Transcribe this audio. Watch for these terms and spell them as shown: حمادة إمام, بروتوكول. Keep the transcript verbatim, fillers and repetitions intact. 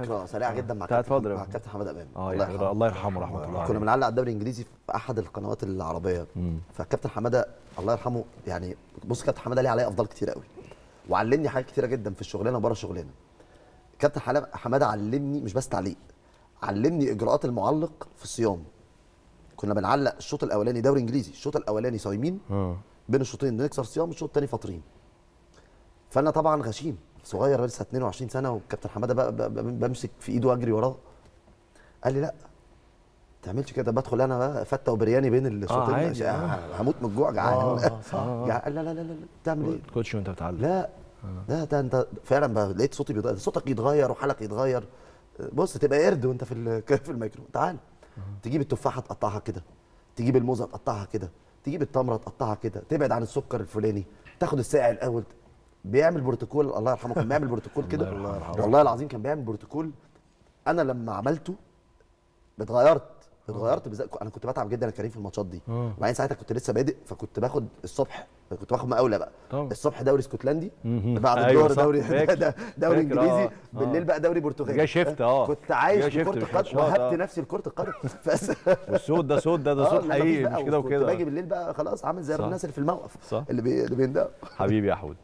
مشكلة سريعة جدا مع كابتن مع كابتن حمادة إمام اه الله يرحمه ورحمة الله. كنا بنعلق على الدوري الانجليزي في احد القنوات العربية، فكابتن حمادة الله يرحمه يعني بص كابتن حمادة ليه عليا افضال كتير قوي، وعلمني حاجات كتيرة جدا في الشغلانة وبره الشغلانة. كابتن حمادة علمني مش بس تعليق، علمني اجراءات المعلق في الصيام. كنا بنعلق الشوط الاولاني دوري انجليزي، الشوط الاولاني صايمين بين الشوطين نكسر صيام، الشوط الثاني فاطرين. فانا طبعا غشيم صغير لسه اتنين وعشرين سنه، والكابتن حماده بقى بمسك في ايده واجري وراه. قال لي لا ما تعملش كده، بدخل انا بقى فته وبرياني بين الشوطين هموت من الجوع جعان. آه آه قال لا لا لا لا بتعمل ايه؟ كوتش وانت بتعلم؟ لا ده ده انت فعلا لقيت صوتي بيتغير، صوتك يتغير وحالك يتغير. بص تبقى قرد وانت في في الميكرو. تعال تجيب التفاحه تقطعها كده، تجيب الموزه تقطعها كده، تجيب التمره تقطعها كده، تبعد عن السكر الفلاني، تاخد الساقع الاول. بيعمل بروتوكول الله يرحمه، كان بيعمل بروتوكول كده والله العظيم كان بيعمل بروتوكول. انا لما عملته اتغيرت اتغيرت بزي... انا كنت بتعب جدا يا كريم في الماتشات دي، وبعدين ساعتها كنت لسه بادئ، فكنت باخد الصبح كنت باخد مقاوله بقى طبعا. الصبح دوري اسكتلندي، بعد الظهر دوري ده دوري انجليزي، بالليل بقى دوري برتغالي. جا شفت اه كنت عايش كره القدم وهبت نفسي لكره القدم. والصوت ده صوت ده ده صوت حقيقي مش كده وكده. باجي بالليل بقى خلاص عامل زي الناس اللي في الموقف اللي بيندقوا. حبيبي يا حود.